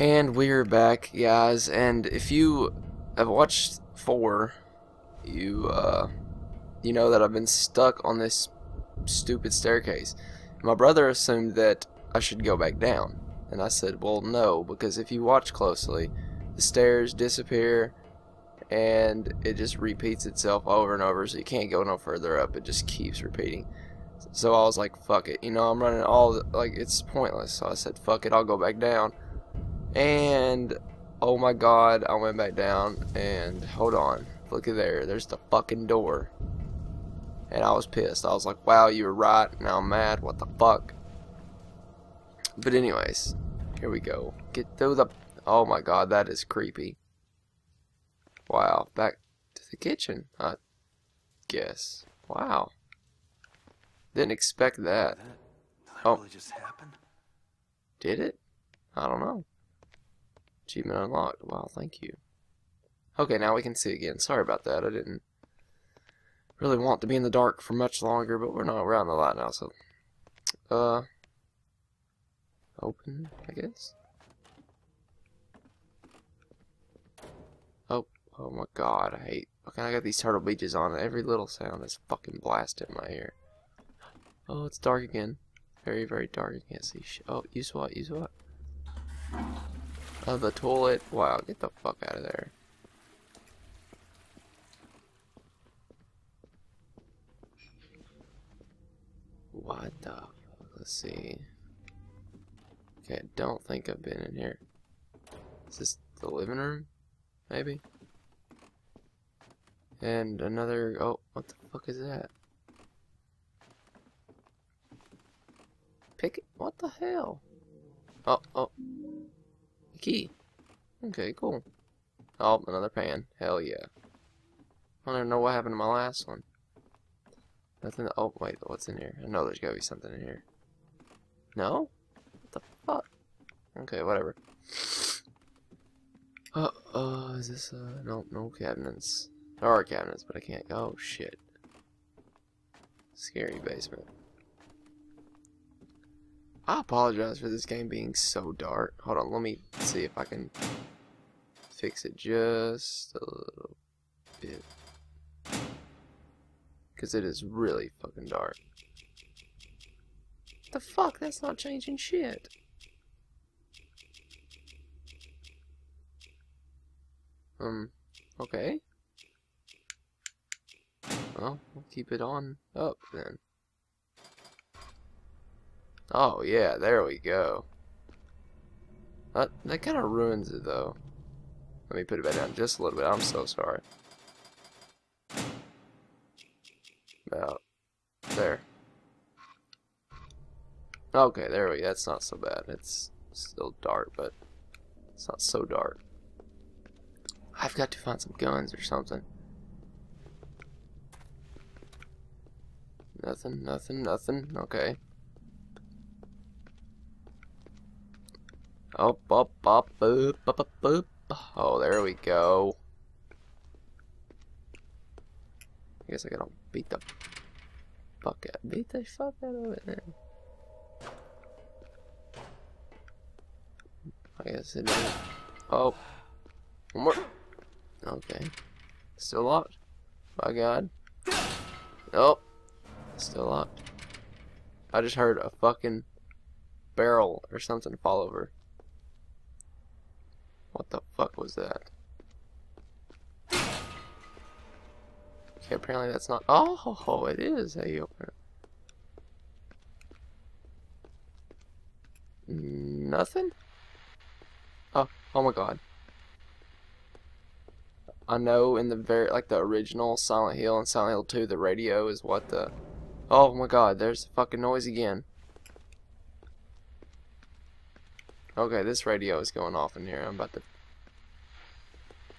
And we're back, guys, and if you have watched 4, you know that I've been stuck on this stupid staircase. My brother assumed that I should go back down, and I said, well, no, because if you watch closely, the stairs disappear, and it just repeats itself over and over, so you can't go no further up. It just keeps repeating. So I was like, fuck it, you know, I'm running all the, like, it's pointless. So I said, fuck it, I'll go back down. And oh my god, I went back down, and hold on, look at there's the fucking door. And I was pissed. I was like, wow, you were right. Now I'm mad, what the fuck. But anyways, here we go, get through the, oh my god, that is creepy. Wow, back to the kitchen, I guess. Wow. Didn't expect that. Oh. Really just happened? Did it? I don't know. Achievement unlocked. Wow, thank you. Okay, now we can see again. Sorry about that. I didn't really want to be in the dark for much longer, but we're not around the light now, so. Open, I guess. Oh my god, I hate. Okay, I got these turtle beaches on, and every little sound is fucking blasted in my ear. Oh, it's dark again. Very, very dark. You can't see shit. Oh, use what? Use what? Oh, the toilet. Wow, get the fuck out of there. What the fuck? Let's see. Okay, I don't think I've been in here. Is this the living room? Maybe? And another, oh, what the fuck is that? Pick it, what the hell? Oh, oh. A key. Okay, cool. Oh, another pan. Hell yeah. I don't even know what happened to my last one. Nothing, oh, wait, what's in here? I know there's gotta be something in here. No? What the fuck? Okay, whatever. Is this, no, no cabinets. There are cabinets, but I can't. Oh shit! Scary basement. I apologize for this game being so dark. Hold on, let me see if I can fix it just a little bit, because it is really fucking dark. The fuck? That's not changing shit. Okay. Well, we'll keep it on up then. Oh yeah, there we go. That kind of ruins it though. Let me put it back down just a little bit. I'm so sorry. About there. Okay, there we go. That's not so bad. It's still dark, but it's not so dark. I've got to find some guns or something. Nothing, nothing, nothing. Okay. Up, up, up, up, up, up, up. Oh, there we go. I guess I gotta beat the fuck out of it then. I guess it is. Oh, one more. Okay. Still locked. My god. Oh. Still locked. I just heard a fucking barrel or something fall over. What the fuck was that? Okay, apparently that's not. Oh, it is. How you open it? Nothing? Oh my god. I know in the very, like, the original Silent Hill and Silent Hill 2, the radio is what the. Oh my god, there's the fucking noise again. Okay, this radio is going off in here. I'm about to.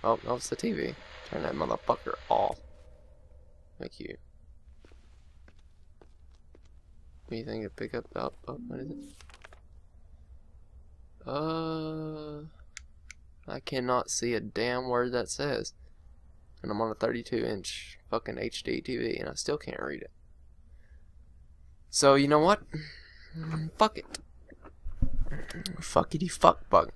Oh, no, it's the TV. Turn that motherfucker off. Thank you. Anything to pick up? Oh, what is it? I cannot see a damn word that says. And I'm on a 32-inch fucking HD TV, and I still can't read it. So, you know what? Fuck it. Fuckity fuck bug.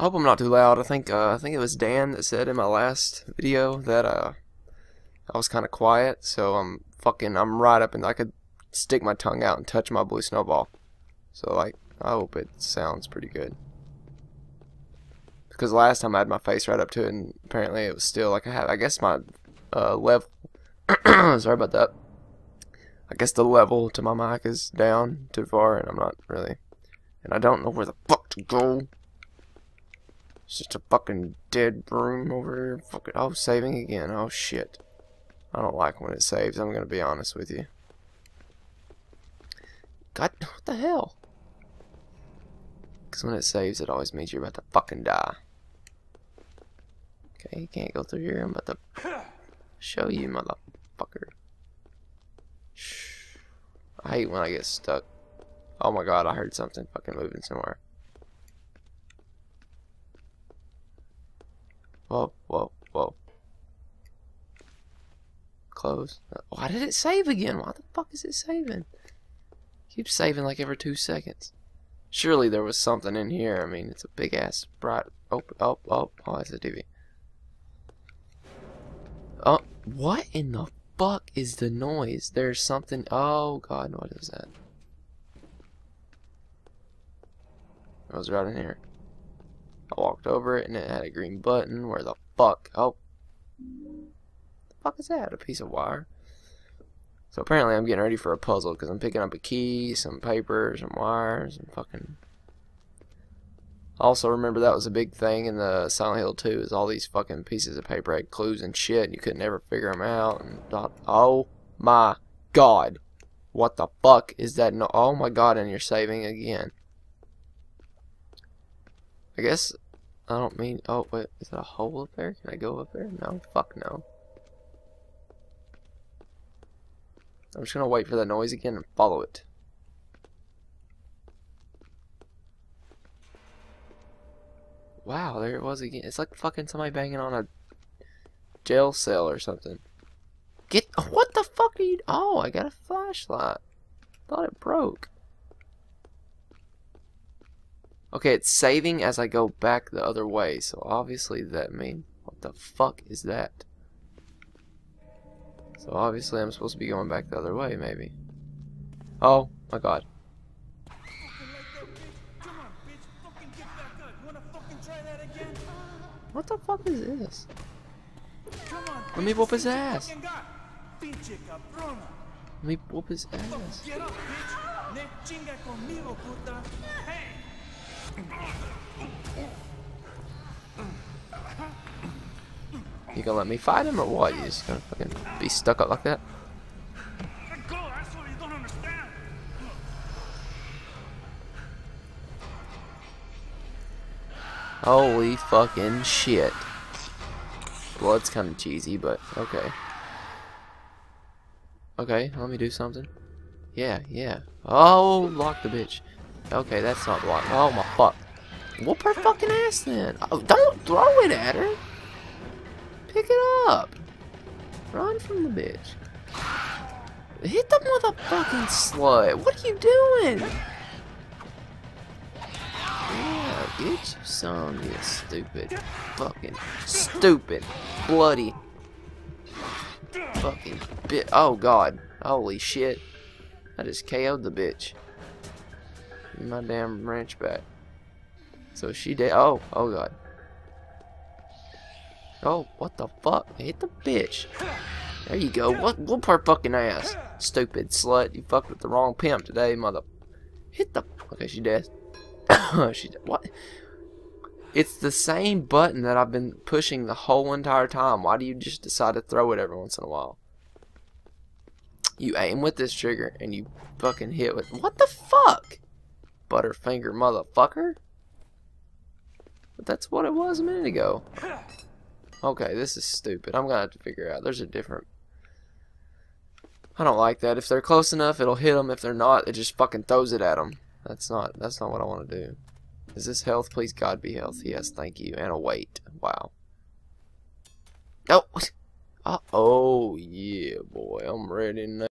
I hope I'm not too loud. I think it was Dan that said in my last video that I was kind of quiet, so I'm right up and I could stick my tongue out and touch my blue snowball. So like, I hope it sounds pretty good. Because last time I had my face right up to it, and apparently it was still like I guess my level. Sorry about that. I guess the level to my mic is down too far, and I'm not really. And I don't know where the fuck to go. It's just a fucking dead room over here. Fucking, oh, saving again. Oh shit. I don't like when it saves. I'm gonna be honest with you. God, what the hell? Because when it saves, it always means you're about to fucking die. Okay, you can't go through here. I'm about to show you, motherfucker. I hate when I get stuck. Oh my god, I heard something fucking moving somewhere. Whoa, whoa, whoa. Close. Why did it save again? Why the fuck is it saving? Keeps saving like every 2 seconds. Surely there was something in here. I mean, it's a big ass bright. Oh, oh, oh, oh, that's a TV. Oh, what in the fuck is the noise? There's something. Oh god, what is that? I was right in here. I walked over it and it had a green button. Where the fuck? Oh. The fuck is that? A piece of wire. So apparently I'm getting ready for a puzzle because I'm picking up a key, some paper, some wires, and fucking... I also remember that was a big thing in the Silent Hill 2 is all these fucking pieces of paper had clues and shit and you could never figure them out. And oh my god. What the fuck is that? No, oh my god, and you're saving again. I guess I don't mean... Oh, wait. Is that a hole up there? Can I go up there? No. Fuck no. I'm just going to wait for that noise again and follow it. Wow, there it was again. It's like fucking somebody banging on a jail cell or something. Get... What the fuck are you... Oh, I got a flashlight. Thought it broke. Okay, it's saving as I go back the other way. So obviously that means... What the fuck is that? So obviously I'm supposed to be going back the other way, maybe. Oh my god. What the fuck is this? Let me whoop his ass. Let me whoop his ass. You gonna let me fight him or what? You just gonna fucking be stuck up like that? That's what you don't understand. Holy fucking shit. Blood's kinda cheesy, but okay. Okay, let me do something. Yeah, yeah. Oh, lock the bitch. Okay, that's not blocked. Oh my fuck. Whoop her fucking ass then. Oh, don't throw it at her. Pick it up. Run from the bitch. Hit the motherfucking slut. What are you doing? Yeah, get you some, you stupid. Fucking stupid. Bloody. Fucking bit. Oh god. Holy shit. I just KO'd the bitch. My damn wrench back. So she did. Oh, oh god. Oh, what the fuck? Hit the bitch. There you go. What? Whoop her fucking ass. Stupid slut. You fucked with the wrong pimp today, mother. Hit the. Okay, she dead. She dead. What? It's the same button that I've been pushing the whole entire time. Why do you just decide to throw it every once in a while? You aim with this trigger and you fucking hit with. What the fuck? Butterfinger motherfucker. But that's what it was a minute ago. Okay, this is stupid. I'm gonna have to figure out. There's a different... I don't like that. If they're close enough, it'll hit them. If they're not, it just fucking throws it at them. That's not what I want to do. Is this health? Please God be health. Yes, thank you. And a weight. Wow. Oh! Oh yeah, boy. I'm ready now.